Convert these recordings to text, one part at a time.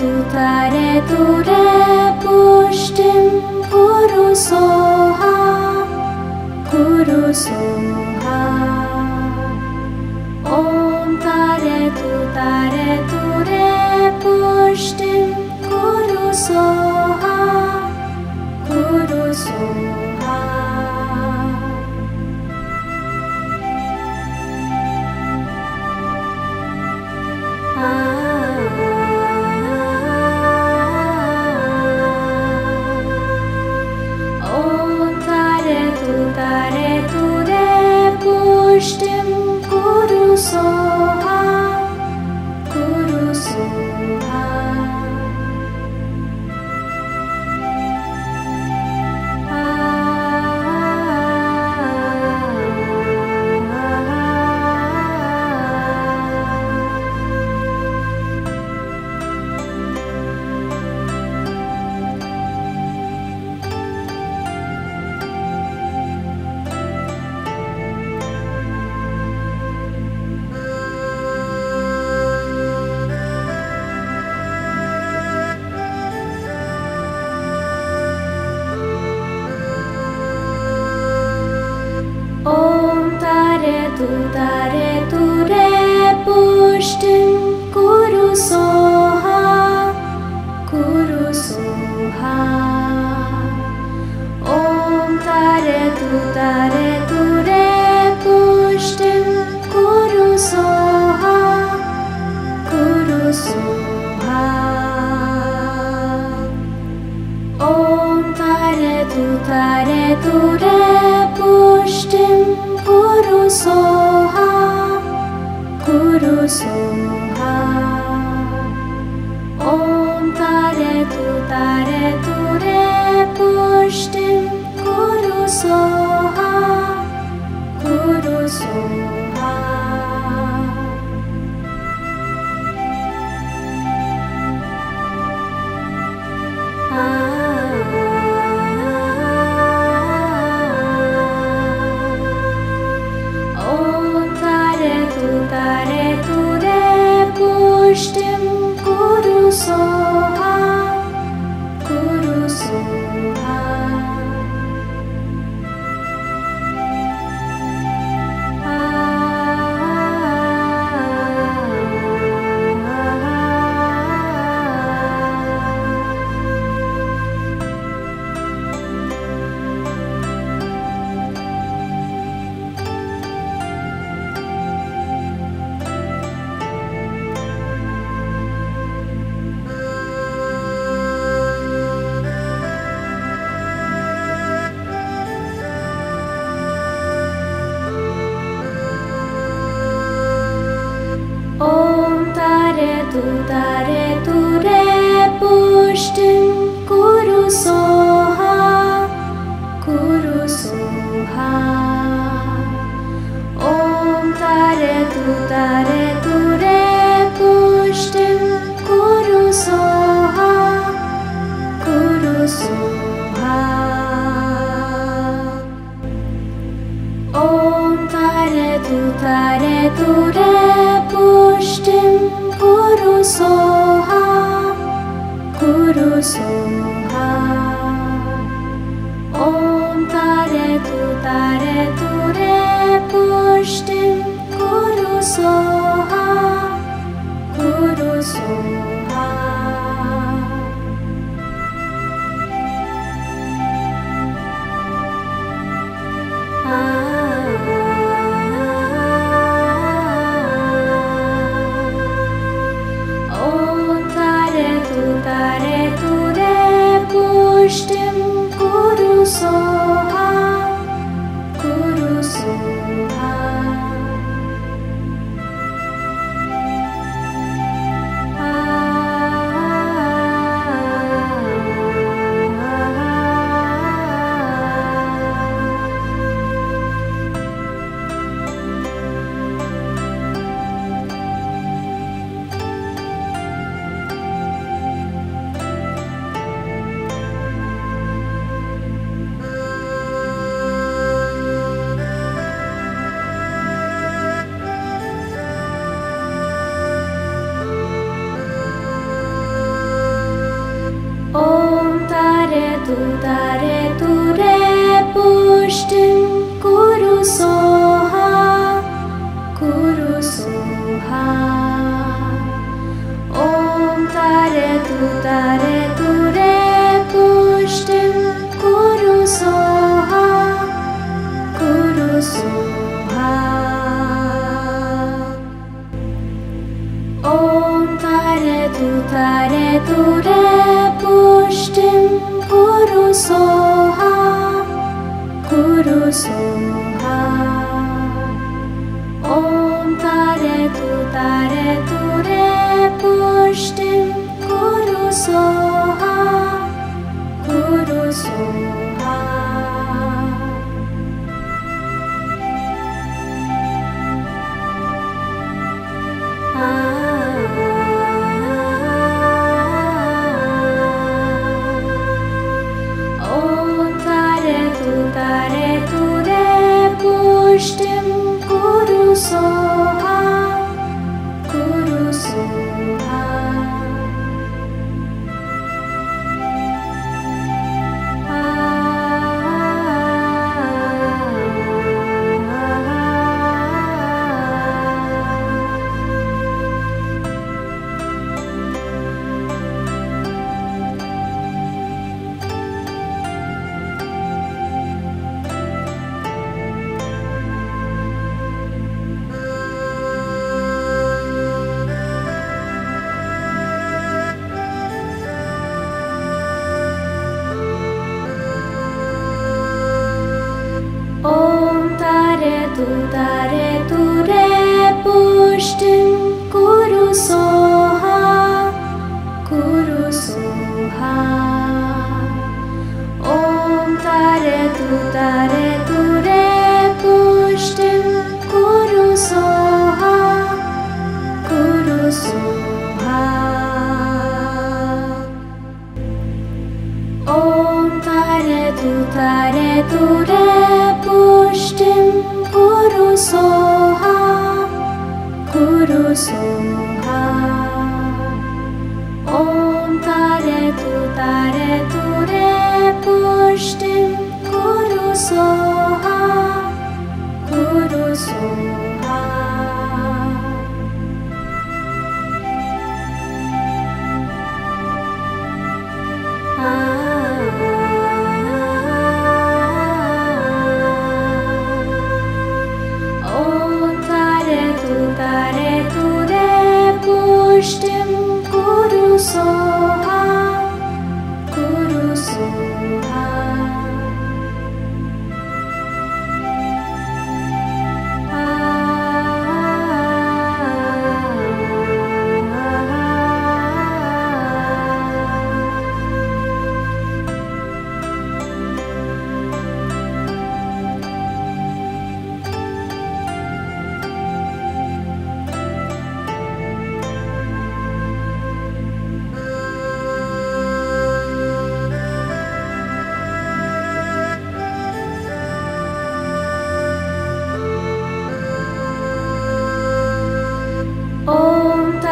Tutare ture pushtim kuru soha, kuru soha. Om tare ture pushtim kuru soha, kuru soha. Pushtim kuru soha, kuru soha. Tutare ture pushtim kuru soha, kuru soha. Om tare ture pushtim kuru soha, kuru soha. Om tare ture pushtim kuru soha, kuru soha. Om tare ture pushtim kuru soha, kuru soha. Pushtim kuru soha, kuru soha. Tutare ture pushtim kuru soha, kuru soha. Om tare ture pushtim kuru soha, kuru soha. Om tare ture pushtim kuru soha, kuru soha. Om tare ture pushtim kuru soha, kuru soha. Pushtim kuru soha, kuru tutare ture pushtim kuru soha, kuru soha. Om tare tutare ture pushtim kuru soha, kuru soha. Om tare tutare ture pushtim kuru soha, kuru soha. Om tare ture pushtim kuru soha, kuru soha. Pushtim kuru soha, kuru soha. Tare ture pushtim kuru soha, kuru soha. Om tare ture pushtim kuru soha, kuru soha. Om tare ture pushtim kuru soha, kuru soha. Om tare ture pushtim kuru soha, kuru soha. Pushtim kuru soha, kuru soha. Tutare ture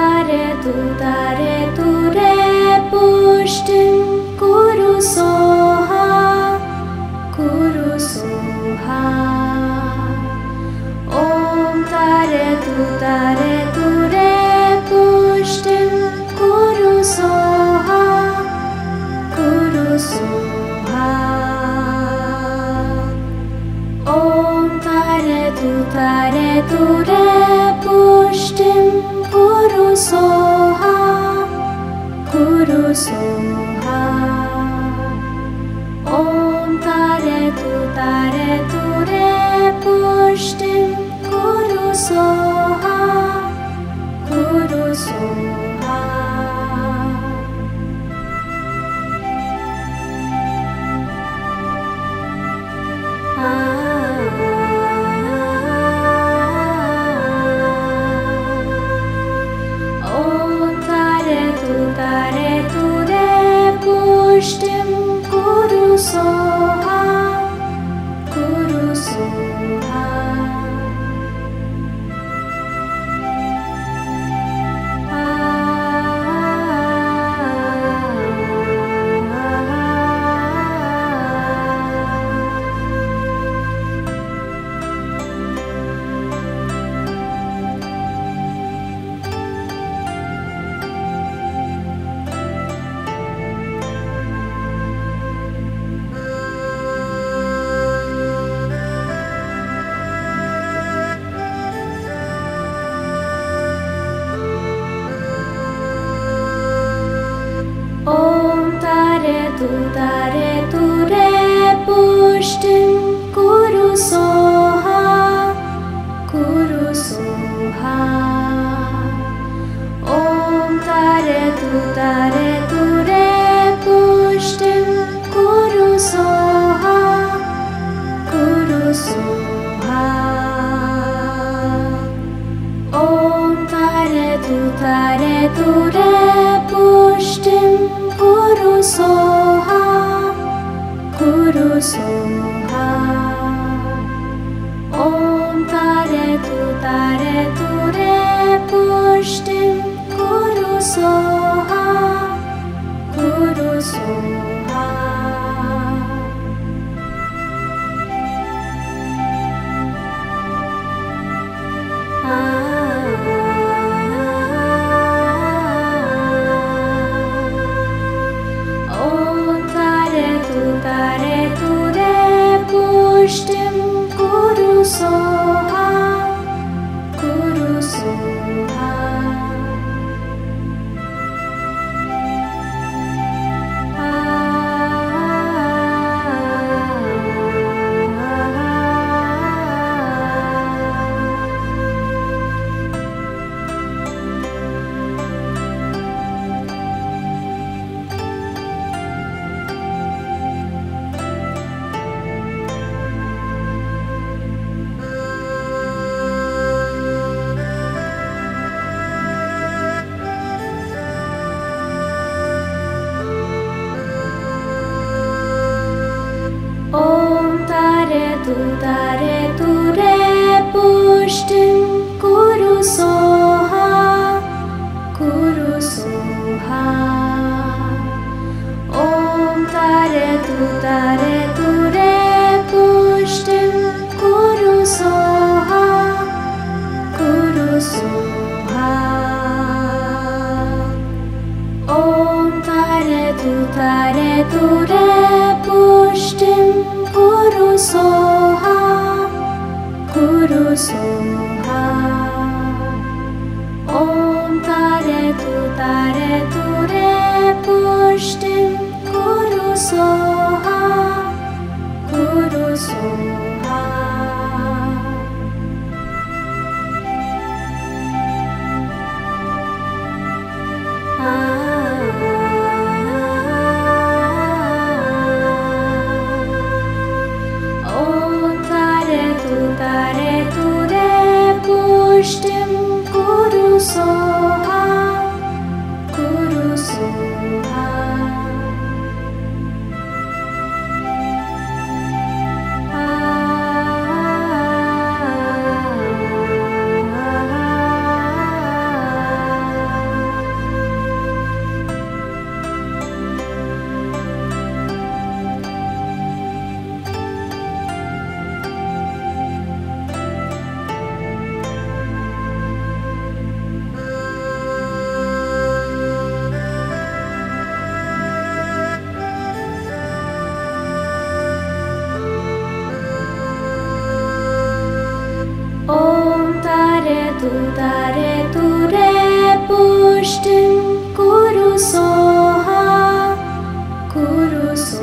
pushtim kuru soha, kuru soha. Om tare ture pushtim kuru soha, kuru soha. Om tare ture pushtim kuru soha, kuru soha. Om tare ture pushtim kuru soha, kuru soha. Pushtim kuru soha, kuru soha. Tutare ture pushtim kuru soha, kuru soha. Om tare ture pushtim kuru soha, kuru soha. Om tare ture pushtim kuru soha. Kuru soha. Om tare ture pushtim kuru soha, kuru soha. Om tare ture pushtim kuru soha Tutare ture pushtim kuru soha, kuru soha. Om tare ture pushtim kuru soha, kuru soha. Om tare ture pushtim kuru soha, kuru soha. Om tare ture pushtim kuru soha, kuru soha. Pushtim kuru soha Tutare ture pushtim kuru soha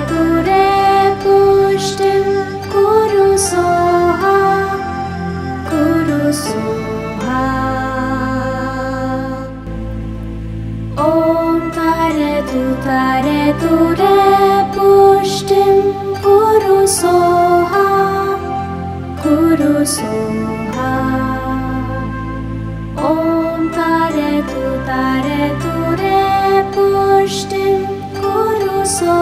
Om tare ture pushtim kuru soha Om tutare ture pushtim kuru soha Om tare ture pushtim kuru soha Tutare ture pushtim kuru soha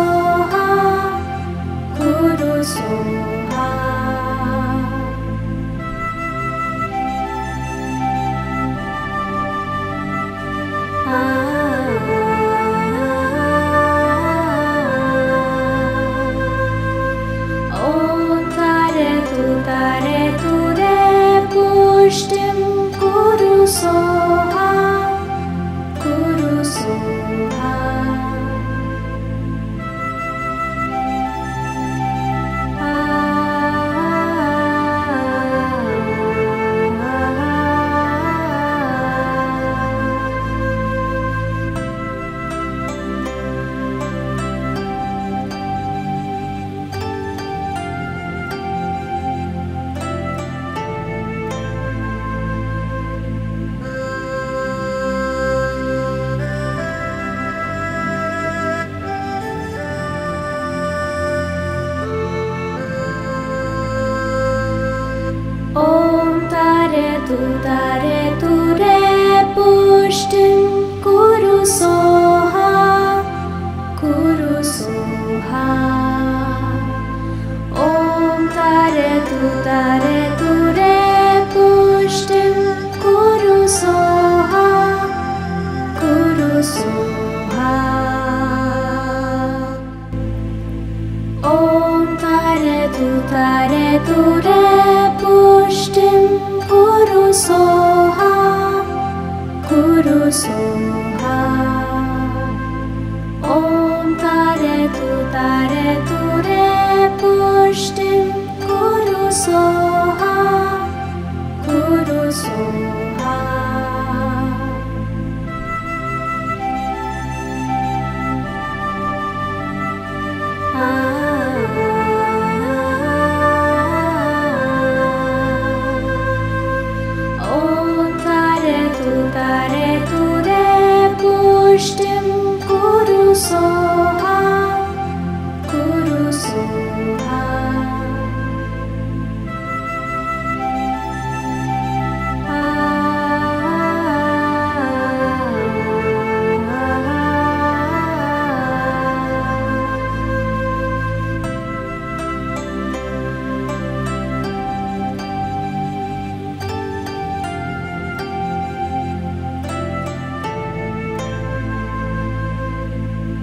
Tutare Ture Pushtim Kuru Soha, Kuru Soha. Om Tare Tuttare Ture Pushtim Kuru Soha, Kuru Soha. Om Tare Tuttare Ture Pushtim Kuru Soha, Kuru Soha. Om Tare Ture Pushtim Kuru Soha, Kuru Soha. Pushtim Kuru Soha, Kuru Soha. Tutare Ture Pushtim Kuru Soha, Kuru Soha. Om Tare Ture Pushtim Kuru Soha, Kuru Soha.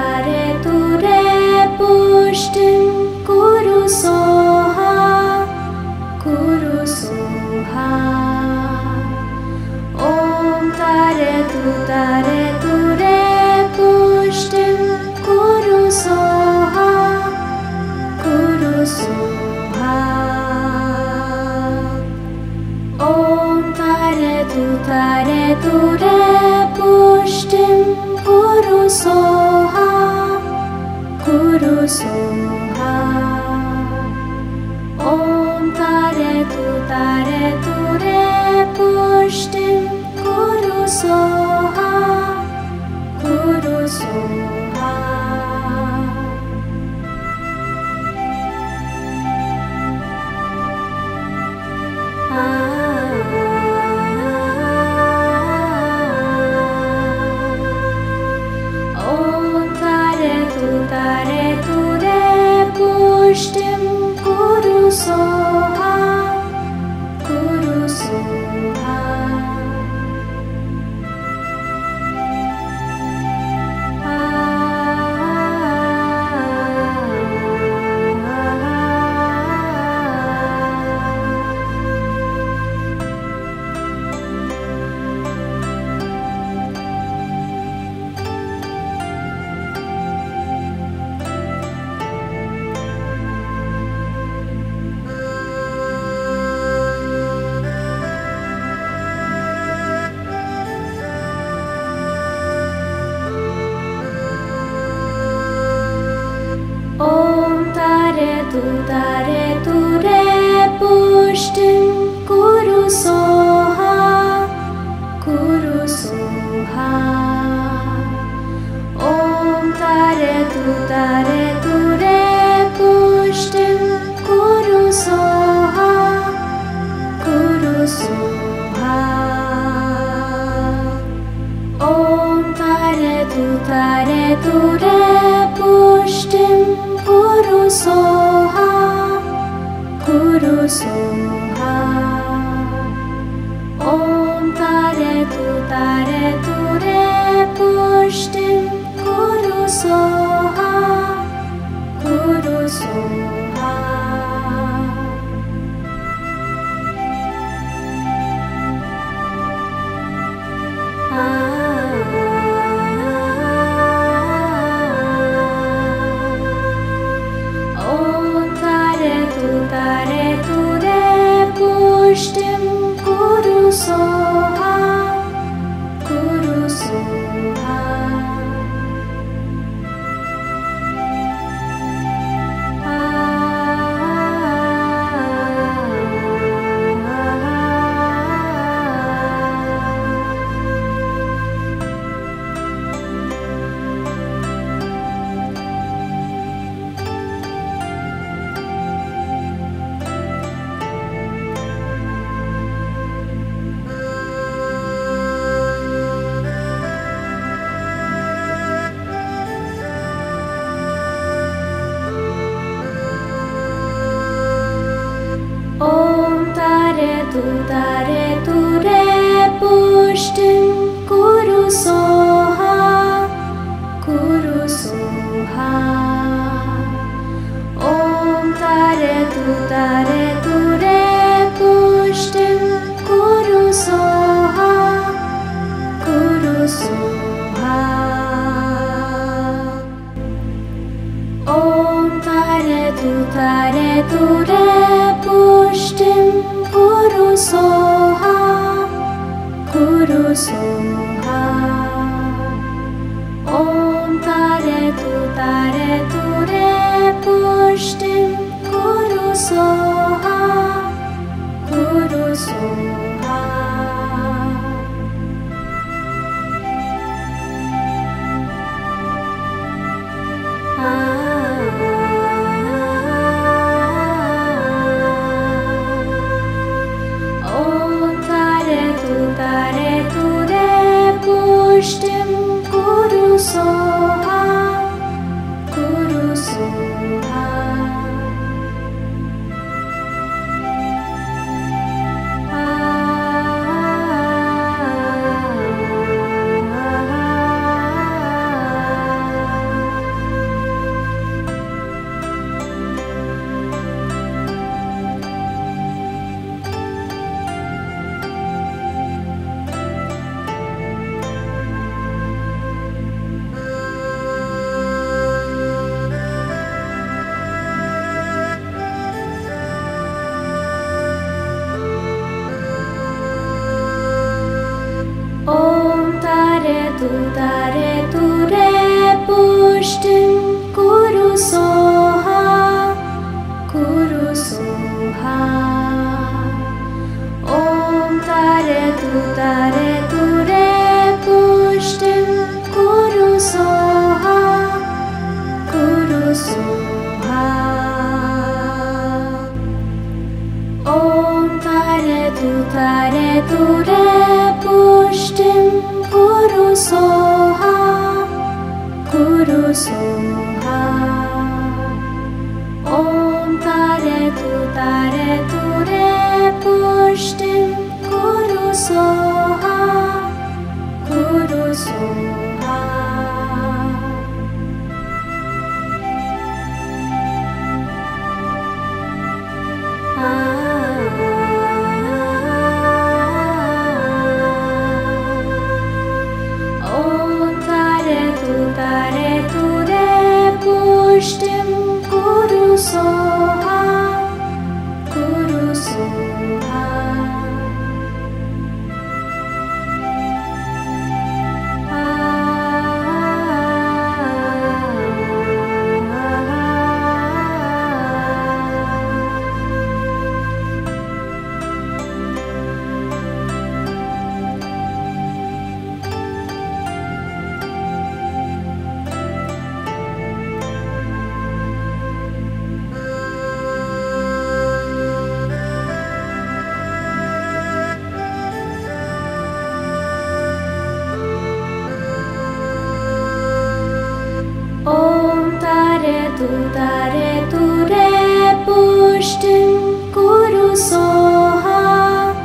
Om Tare Ture Pushtim Kuru Soha, Kuru Soha. Om Tare Ture Pushtim Kuru Soha, Kuru Soha. Tutare Ture Pushtim Kuru Soha, Kuru Soha. Tutare Ture Pushtim Kuru Soha, Kuru Soha. Om Tare Ture Pushtim Kuru Soha, Kuru Soha. Om Tare Ture Pushtim Kuru Soha, Kuru Soha. Om Tare Ture Pushtim Kuru Soha, Kuru Soha. Om Tare Ture Tutare ture pushtim kuru soha, kuru soha. Om tare tutare ture pushtim kuru soha, kuru soha. Om tare tutare ture pushtim Kuru soha, kuru soha. Om tare ture pushtim kuru soha, kuru soha. Pushtim kuru soha, kuru soha. Tutare ture pushtim kuru soha, kuru soha. Om tare ture pushtim kuru soha, kuru soha. Om tare ture pushtim Kuru soha, kuru soha. Om tare ture pushtim kuru soha, kuru soha.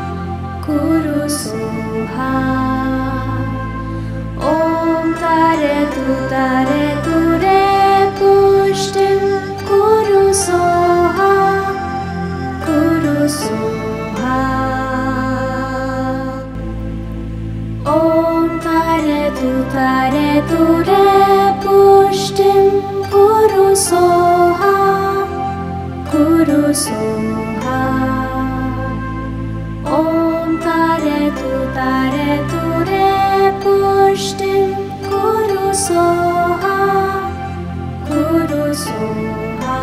Pushtim kuru soha, kuru soha. Tutare ture pushtim kuru soha, kuru soha. Om tare ture pushtim kuru soha, kuru soha. Om tare ture pushtim Kuru soha, kuru soha. Om tare ture pushtim kuru soha, kuru soha.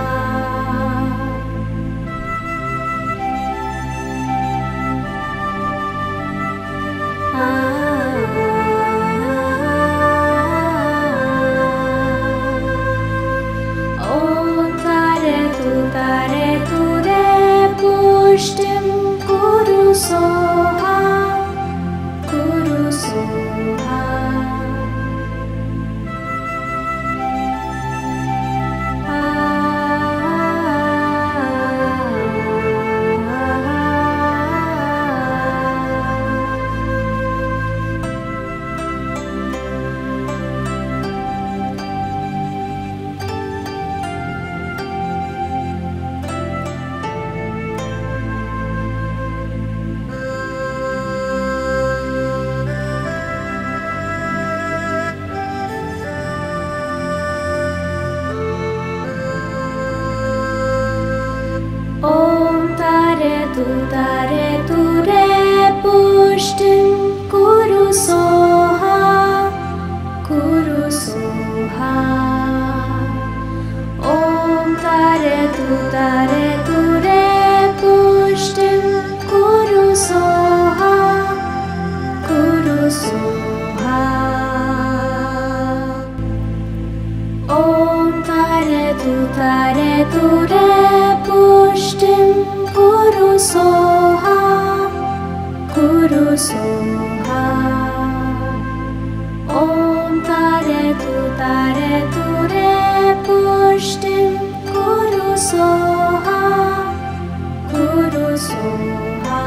Tutare ture pushtim kuru soha, kuru soha. Tutare ture pushtim kuru soha, kuru soha. Om tare tutare ture pushtim kuru soha, kuru soha. Om tare tutare ture pushtim Kuru soha, kuru soha. Om tare ture pushtim kuru soha, kuru soha.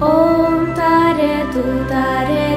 Om tare tuttare